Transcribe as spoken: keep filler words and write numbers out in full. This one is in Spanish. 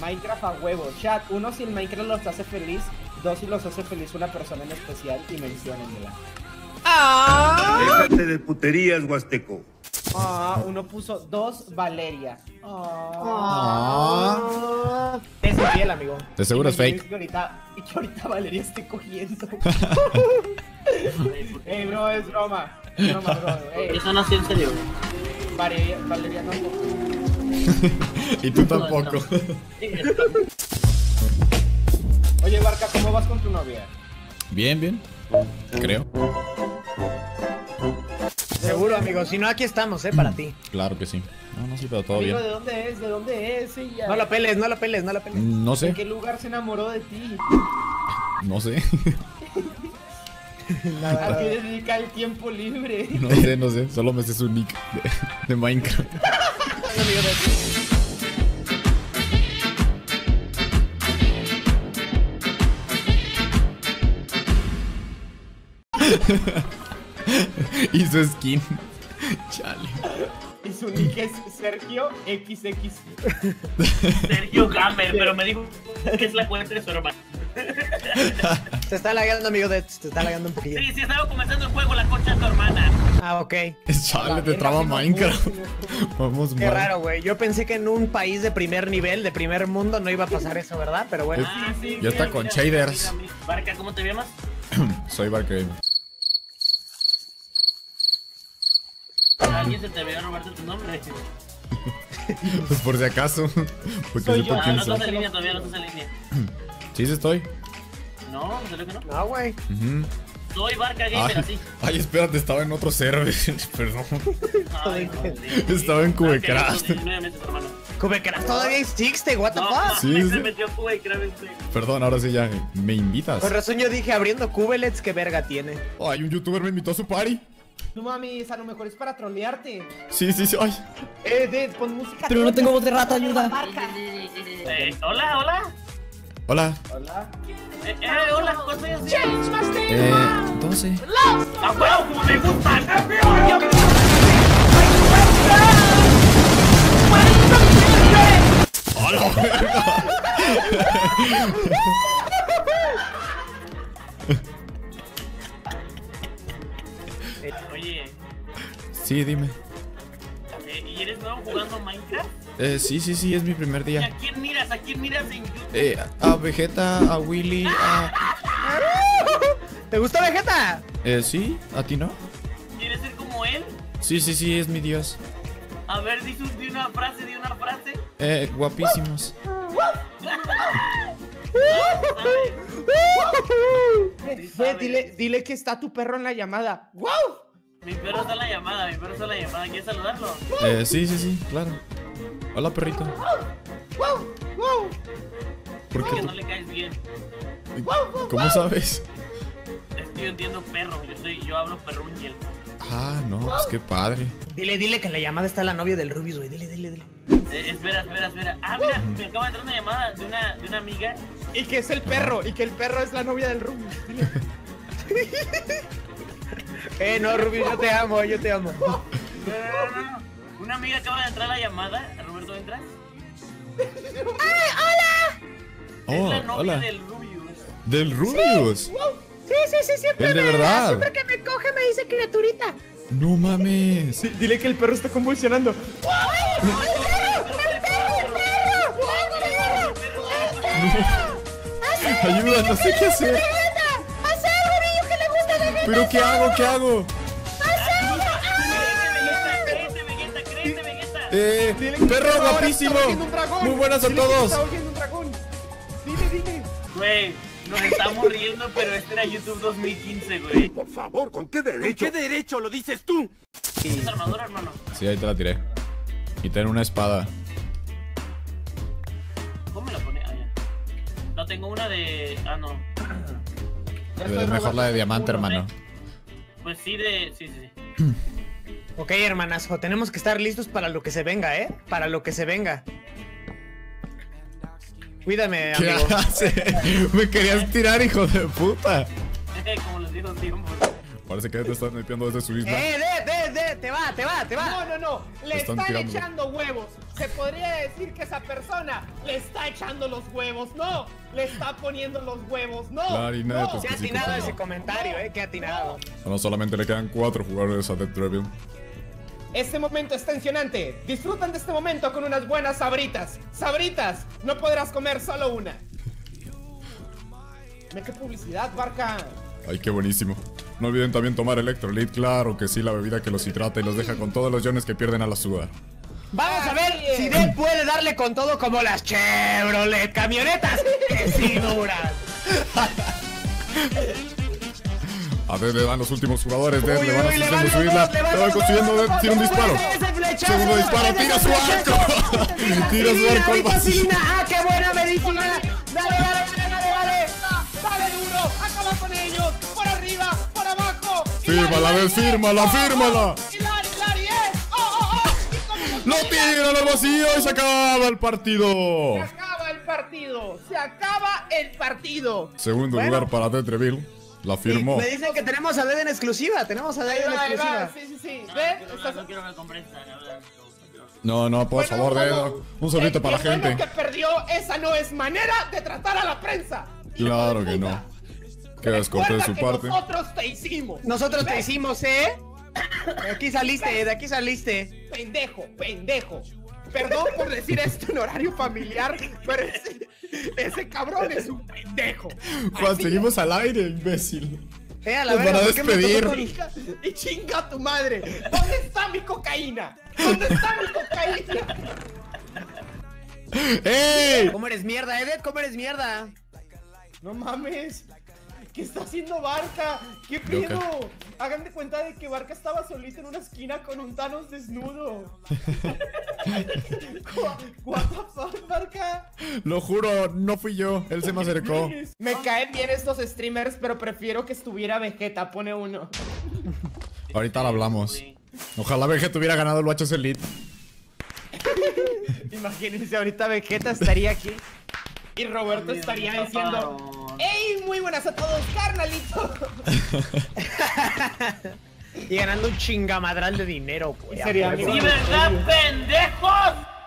Minecraft a huevo, chat. Uno, si el Minecraft los hace feliz. Dos, si los hace feliz una persona en especial. Y menciónenla. ¡Ah! Déjate de puterías, Huasteco. Ah, uno puso dos, Valeria. Ah. Te es fiel, amigo. De seguro es fake. Y ahorita, ahorita Valeria estoy cogiendo. Ey, bro, es broma. Es broma, bro. Eso no es en serio. Valeria, Valeria no. Y tú tampoco. Oye, Barca, ¿cómo vas con tu novia? Bien, bien. Creo. Seguro, amigo, si no, aquí estamos, eh, para ti. Claro que sí. No, no, sí, pero todo amigo, bien. ¿De dónde es? ¿De dónde es ella? No la peles, no la peles, no la peles. No sé. ¿En qué lugar se enamoró de ti? No sé. La verdad. ¿A qué dedica el tiempo libre? No sé, no sé, solo me sé su nick de, de Minecraft. Y su skin. Chale. Y su nick es Sergio equis equis. Sergio Gamer, pero me dijo que es la cuenta de su hermano. Se está lagando, amigo Ded. Se está lagando un poquito. Sí, sí, estaba comenzando el juego la concha de tu hermana. Ah, ok. Chale, te traba Minecraft. Vamos, qué mal. Raro, güey. Yo pensé que en un país de primer nivel, de primer mundo, no iba a pasar eso, ¿verdad? Pero bueno. Ah, sí, ya sí, está mira, con mira, shaders. Mira, Barca, ¿cómo te llamas? Soy Barca. ¿Alguien se te vea, Roberto, tu nombre? Pues por si acaso. Porque soy yo. Ah, no estás en línea todavía, no estás en línea. Sí, sí estoy. No, no sé lo que no. No, güey. Uh-huh. Soy Barca Gamer, así. Ay, espérate, estaba en otro server. Perdón. Ay, no, estaba en CubeCraft. CubeCraft todavía existe, what the fuck. Sí, sí. Se metió CubeCraft. Perdón, ahora sí ya me invitas. Por razón yo dije, abriendo Cubelets, qué verga tiene. Ay, un youtuber me invitó a su party. No mames, a lo mejor es para trolearte. Sí, sí, sí. Ay. Eh, Ded, pon música. Pero no tengo voz de rata, ayuda. Eh, hola, hola. Hola. Hola. Eh, eh, hola, ¿cuál soy así? Change my state. Eh, doce. ¡La huevo como me gustan! ¡Hola, huevo! Oye. Sí, dime. ¿Y eres nuevo jugando Minecraft? Eh, sí, sí, sí, es mi primer día. ¿A quién miras? ¿A quién miras en YouTube? Eh, a Vegeta, a Willy, a... ¿Te gusta Vegeta? Eh, sí, ¿a ti no? ¿Quieres ser como él? Sí, sí, sí, es mi dios. A ver, di una frase, di una frase. Eh, guapísimos. Dile, dile, dile que está tu perro en la llamada. ¡Wow! Mi perro está en la llamada, mi perro está en la llamada. ¿Quieres saludarlo? Eh, sí, sí, sí, claro. Hola, perrito. ¿Por qué? Porque no le caes bien. ¿Cómo sabes? Es que yo entiendo perro, yo soy, yo hablo perruñel. Ah, no, pues qué padre. Dile, dile que en la llamada está la novia del Rubius, güey. Dile, dile, dile. Eh, espera, espera, espera. Ah, mira, me acaba de entrar una llamada de una, de una amiga. Y que es el perro, y que el perro es la novia del Rubius. Eh, no, Rubius, yo te amo, yo te amo. No, no, no, no. Una amiga acaba de entrar a la llamada. ¿Roberto, entras? ¡Ah, hola! Es oh, la novia hola. Del Rubius. ¿Del Rubius? Sí, sí, sí, sí, siempre, me, verdad. siempre que me coge me dice criaturita. No mames. Sí, dile que el perro está convulsionando. Ayuda, no sé qué hacer. Hacer un niño que le gusta la gente. Pero ¿qué hago? ¿Qué hago? Eh, perro guapísimo. Muy buenas a todos. Dime, dime. Güey, nos estamos riendo, pero este era YouTube dos mil quince, güey. Por favor, ¿con qué derecho? ¿Con qué derecho lo dices tú? ¿Tienes armadura, hermano? Sí, ahí te la tiré. Y ten una espada. ¿Cómo me la pones? No, tengo una de... Ah, no. Es mejor la de diamante, hermano. Pues sí, de... Sí, sí. Ok, hermanazo. Tenemos que estar listos para lo que se venga, ¿eh? Para lo que se venga. Cuídame, amigo. ¿Qué hace? Me querías tirar, hijo de puta. Como les digo, tío. Parece que te están metiendo desde su isla. ¡Eh, de, de, de! ¡Te va, te va, te va! No, no, no. Le están echando huevos. se podría decir que esa persona le está echando los huevos, no, le está poniendo los huevos, no. La harina no. Se ha atinado ese comentario, no, eh, que atinado. No. No solamente le quedan cuatro jugadores a Tetreville. Este momento es tensionante. Disfrutan de este momento con unas buenas sabritas. Sabritas, no podrás comer solo una. Mira qué publicidad, Barca. Ay, qué buenísimo. No olviden también tomar Electrolit, claro que sí, la bebida que los hidrata y los deja con todos los iones que pierden a la suda. Vamos a ver si Ded puede darle con todo como las Chevrolet camionetas que sí duran. A Ded le dan los últimos jugadores, Ded le van a consiguiendo subirla, le van consiguiendo, Ded tira un disparo. Segundo disparo, tira su arco. Tira su arco al vacío. ¡Ah, qué buena película! ¡Dale, dale, dale, dale, dale! ¡Dale duro! ¡Acaba con ellos! ¡Por arriba! ¡Por abajo! ¡Fírmala, Ded, fírmala, fírmala! ¡Lo tiran al vacío y se acaba el partido! ¡Se acaba el partido! ¡Se acaba el partido! Segundo bueno. lugar para Tetreville. La firmó. Sí, me dicen que tenemos a Ded en exclusiva. Tenemos a Ded en exclusiva. Sí, sí, sí. No quiero que compres. No, no, por bueno, favor, bueno, Ded. Un saludito para la gente. El que perdió, esa no es manera de tratar a la prensa. Claro que no. Qué descortés su parte. Nosotros te hicimos. Nosotros ¿ves? Te hicimos, ¿eh? De aquí saliste, de aquí saliste. Pendejo, pendejo. Perdón por decir esto en horario familiar, pero ese, ese cabrón es un pendejo. Juan, seguimos al aire, imbécil. Eh, a la Nos vera, van a despedir. Y chinga a tu madre. ¿Dónde está mi cocaína? ¿Dónde está mi cocaína? ¡Ey! ¿Cómo eres mierda, Ded? ¿Cómo eres mierda? No mames. ¿Qué está haciendo Barca? ¿Qué pedo? Okay. Hagan de cuenta de que Barca estaba solito en una esquina con un Thanos desnudo. What the fuck, Barca? Lo juro, no fui yo. Él se me acercó. Me caen bien estos streamers, pero prefiero que estuviera Vegeta. Pone uno. Ahorita lo hablamos. Ojalá Vegeta hubiera ganado el Wachos Elite. Imagínense, ahorita Vegeta estaría aquí. Y Roberto estaría diciendo... ¡Ey! Muy buenas a todos, carnalito. Y ganando un chingamadral de dinero, pues. ¿Sería? ¡Sí, verdad, pendejos!